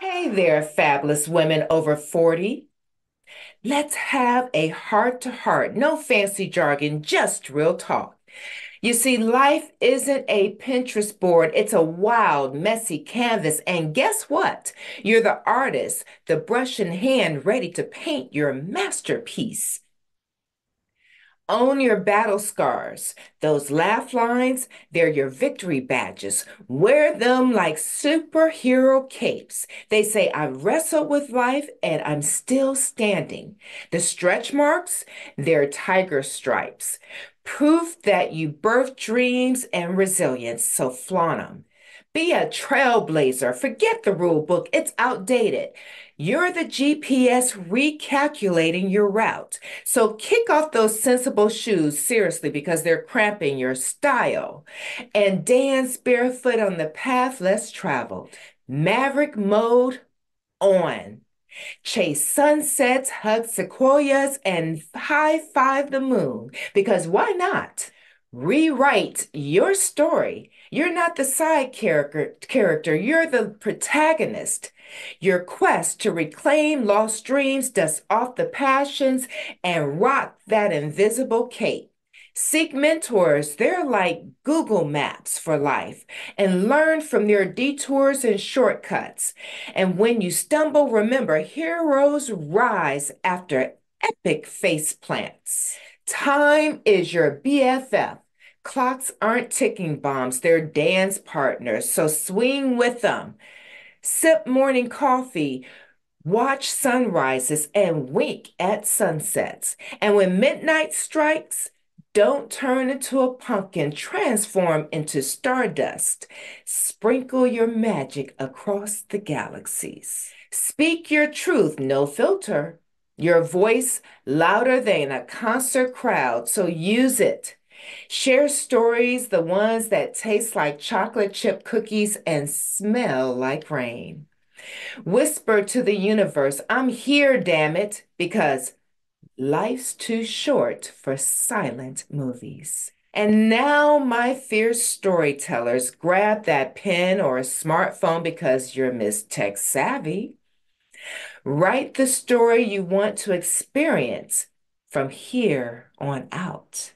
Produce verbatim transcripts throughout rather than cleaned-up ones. Hey there, fabulous women over forty. Let's have a heart-to-heart, no fancy jargon, just real talk. You see, life isn't a Pinterest board. It's a wild, messy canvas. And guess what? You're the artist, the brush in hand, ready to paint your masterpiece. Own your battle scars. Those laugh lines, they're your victory badges. Wear them like superhero capes. They say, I wrestled with life and I'm still standing. The stretch marks, they're tiger stripes. Proof that you birthed dreams and resilience, so flaunt them. Be a trailblazer. Forget the rule book. It's outdated. You're the G P S recalculating your route. So kick off those sensible shoes, seriously, because they're cramping your style. And dance barefoot on the path less traveled. Maverick mode on. Chase sunsets, hug sequoias, and high-five the moon. Because why not? Rewrite your story. You're not the side character, character. You're the protagonist. Your quest to reclaim lost dreams, dust off the passions, and rock that invisible cape. Seek mentors. They're like Google Maps for life, and learn from their detours and shortcuts. And when you stumble, remember, heroes rise after epic faceplants. Time is your B F F. Clocks aren't ticking bombs, they're dance partners, so swing with them. Sip morning coffee, watch sunrises, and wink at sunsets. And when midnight strikes, don't turn into a pumpkin, transform into stardust. Sprinkle your magic across the galaxies. Speak your truth, no filter. Your voice louder than a concert crowd, so use it. Share stories, the ones that taste like chocolate chip cookies and smell like rain. Whisper to the universe, I'm here, damn it, because life's too short for silent movies. And now, my fierce storytellers, grab that pen or a smartphone because you're Miss Tech Savvy. Write the story you want to experience from here on out.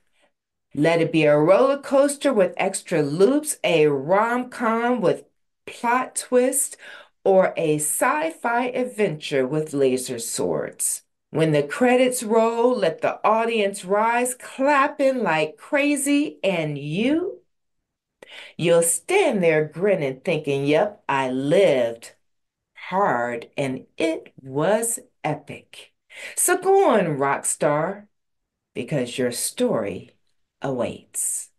Let it be a roller coaster with extra loops, a rom-com with plot twist, or a sci-fi adventure with laser swords. When the credits roll, let the audience rise, clapping like crazy, and you? You'll stand there grinning, thinking, yep, I lived. Hard, and it was epic. So go on, rock star, because your story awaits.